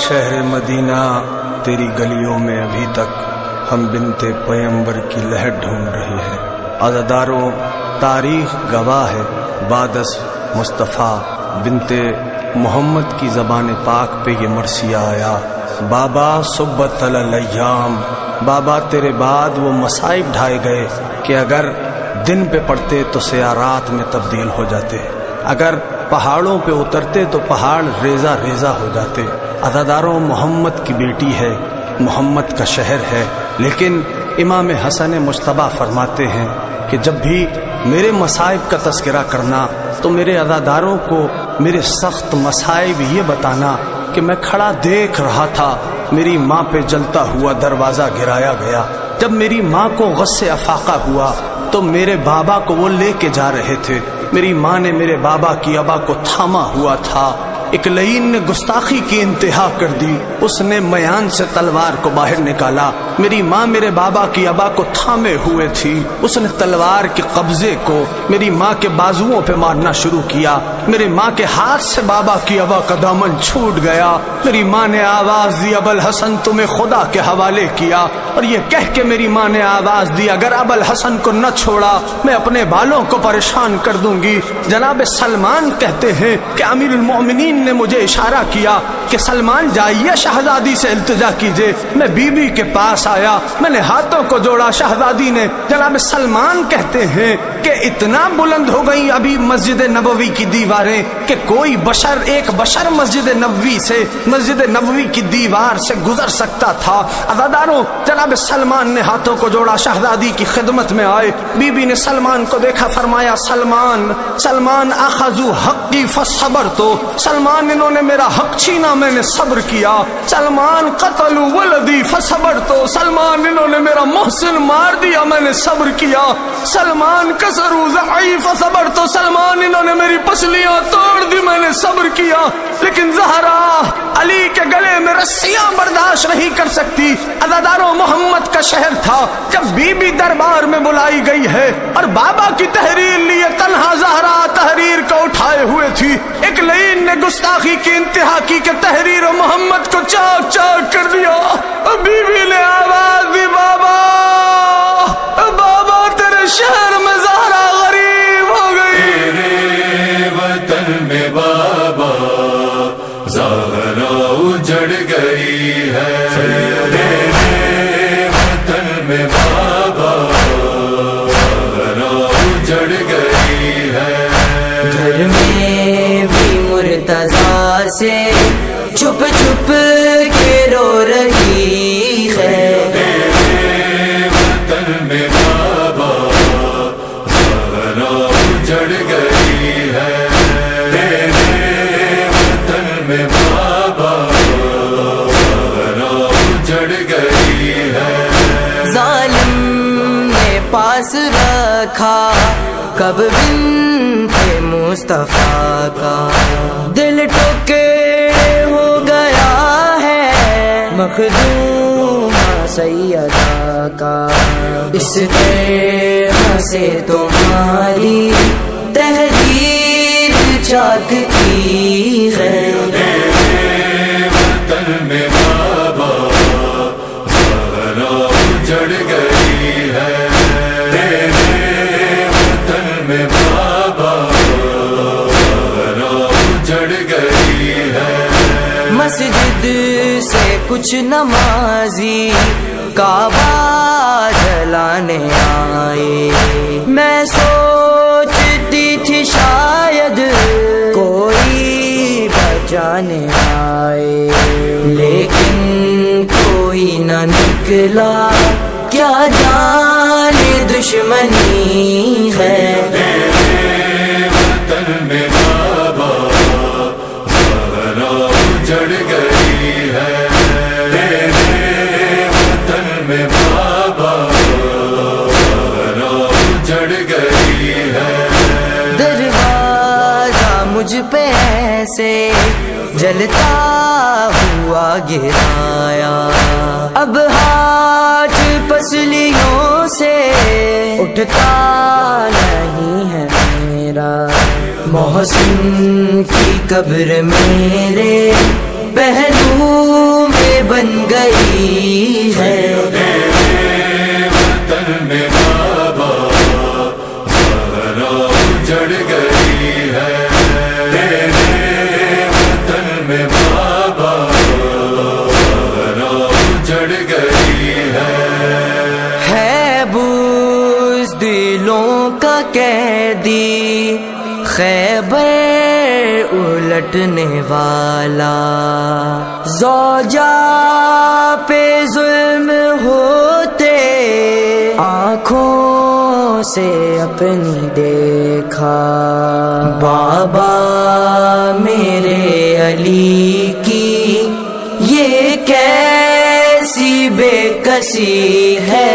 शहर मदीना, तेरी गलियों में अभी तक हम बिनते पैगंबर की लहर ढूंढ रही है। अज़ादारों तारीख गवाह है, बादस मुस्तफ़ा बिनते मोहम्मद की ज़बान पाक पे ये मरसिया आया। बाबा सुब्बतल अय्याम, बाबा तेरे बाद वो मसाइब ढाए गए कि अगर दिन पे पड़ते तो सियारात में तब्दील हो जाते, अगर पहाड़ों पे उतरते तो पहाड़ रेजा रेजा हो जाते। अज़ादारों मोहम्मद की बेटी है, मोहम्मद का शहर है, लेकिन इमाम हसन मुश्तबा फरमाते हैं कि जब भी मेरे मसाइब का तस्करा करना तो मेरे अज़ादारों को मेरे सख्त मसाइब ये बताना कि मैं खड़ा देख रहा था, मेरी माँ पे जलता हुआ दरवाज़ा गिराया गया, जब मेरी माँ को ग़स्से अफ़ाक़ा हुआ तो मेरे बाबा को वो लेके जा रहे थे, मेरी माँ ने मेरे बाबा की अबा को थामा हुआ था, इकलईन ने गुस्ताखी की इंतहा कर दी, उसने मयान से तलवार को बाहर निकाला, मेरी माँ मेरे बाबा की अबा को थामे हुए थी, उसने तलवार के कब्जे को मेरी माँ के बाजुओं पे मारना शुरू किया, मेरे माँ के हाथ से बाबा की अबा का दामन छूट गया, मेरी माँ ने आवाज दी अबुल हसन तुम्हें खुदा के हवाले किया, और ये कह के मेरी माँ ने आवाज दी अगर अबुल हसन को न छोड़ा मैं अपने बालों को परेशान कर दूंगी। जनाब सलमान कहते हैं कि अमीरुल मोमिनीन ने मुझे इशारा किया कि सलमान जाइए शहजादी से इल्तिजा कीजिए, मैं बीबी के पास आया, मैंने हाथों को जोड़ा शहजादी ने, जनाब सलमान कहते हैं कि इतना बुलंद हो गई अभी मस्जिद नबवी की दीवारें कि कोई बशर एक बशर मस्जिद नबवी की दीवार से गुजर सकता था। अज़ादारों जनाब सलमान ने हाथों को जोड़ा शहजादी की खिदमत में आए, बीबी ने सलमान को देखा, फरमाया सलमान सलमान अखजू हक़ी फसबर, तो सलमान इन्होंने मेरा हक छीना मैंने सब्र किया, सलमान कतलू वलदी फसबर, तो सलमान इन्होंने मेरा मोहसिन मार दिया मैंने सब्र किया, सलमान कसरू ज़ई फसबर, तो सलमान इन्होंने मेरी पसलियां तोड़ दी मैंने सब्र किया, लेकिन ज़हरा अली के गले में रस्सियां बर्दाश्त नहीं कर सकती। अज़ादारों मोहम्मद का शहर था, जब बीबी दरबार में बुलाई गई है और बाबा की तहरीर लिए तन्हा ज़हरा तहरीर को उठाए हुए थी, एक लईन ने गुस्ताखी की इंतहा की के तहरीर मोहम्मद को चाक चाक कर दिया, और बीवी ने आवाज दी बाबा बाबा तेरे शहर में ज़हरा गरीब हो गई, तेरे वतन में बाबा ज़हरा उजड़ गई है, तेरे वतन में बाबा ज़हरा उजड़ गई है। घर में भी मुर्तज़ा से छुप छुप के रो रही है, तेरे वतन में बाबा ज़हरा उजड़ गई है, तेरे वतन में बाबा ज़हरा उजड़ गई है। ज़ालिम ने पास रखा कब बिनते मुस्तफ़ा का, दिल टोके हो गया है मखदूमा सैयदा का, इस तरह से तुम्हारी तहरीर जागती है, तेरे वतन में बाबा ज़हरा उजड़ गई है, तेरे वतन में बाबा ज़हरा उजड़ गई है। मस्जिद से कुछ नमाजी काबा जलाने आए, मैं सोचती थी शायद कोई बचाने आए, लेकिन कोई न निकला क्या जाने दुश्मनी है, तेरे वतन में बाबा ज़हरा उजड़ गई है, तेरे वतन में बाबा ज़हरा उजड़ गई है। दरवाजा मुझ पे ऐसे जलता हुआ गिराया, अब हाथ पसलियों से उठता नहीं है मेरा, मोहसिन की कब्र मेरे पहलू में बन गई है। वतन में बाबा ज़हरा उजड़ गई है। वतन में बाबा ज़हरा उजड़ गई है। बूज़ दिलों का कैदी खैबर उलटने वाला, ज़ौजा पे जुल्म होते आँखों से अपनी देखा। बाबा मेरे अली की ये कैसी बेकसी है।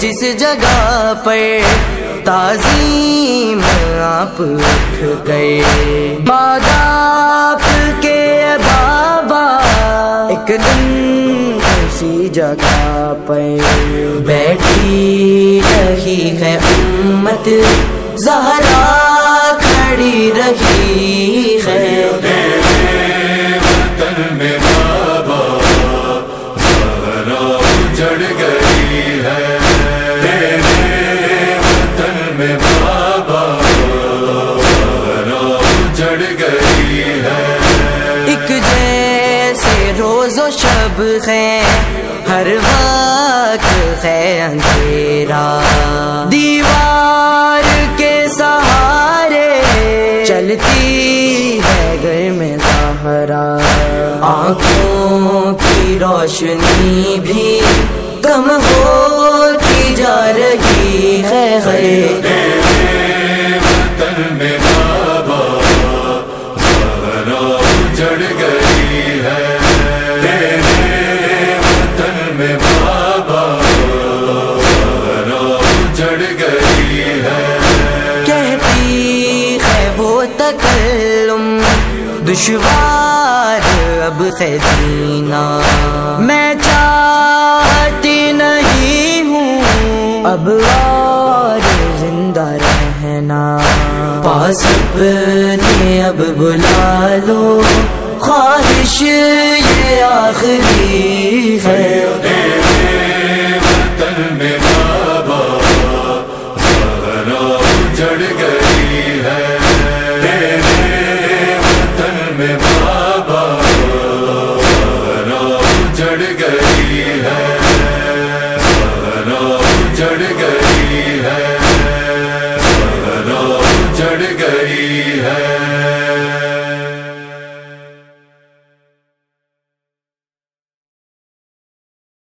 जिस जगह पर ताज़ीम आप उठ गए, बादाप के बाबा एक दिन उसी जगह पर बैठी रही है उम्मत। ज़हरा खड़ी रही है। वतन में बाबा ज़हरा उजड़ गई है। रोज़ो शब है, हर वक्त है अंधेरा, दीवार के सहारे चलती है घर में ज़हरा। आँखों की रोशनी भी कम होती जा रही है। वतन में बाबा ज़हरा उजड़ गई है। दुश्वार अब है जीना, मैं चाहती नहीं हूँ अब और जिंदा रहना। पास अपने अब बुला लो, ख्वाहिश ये आखिरी है।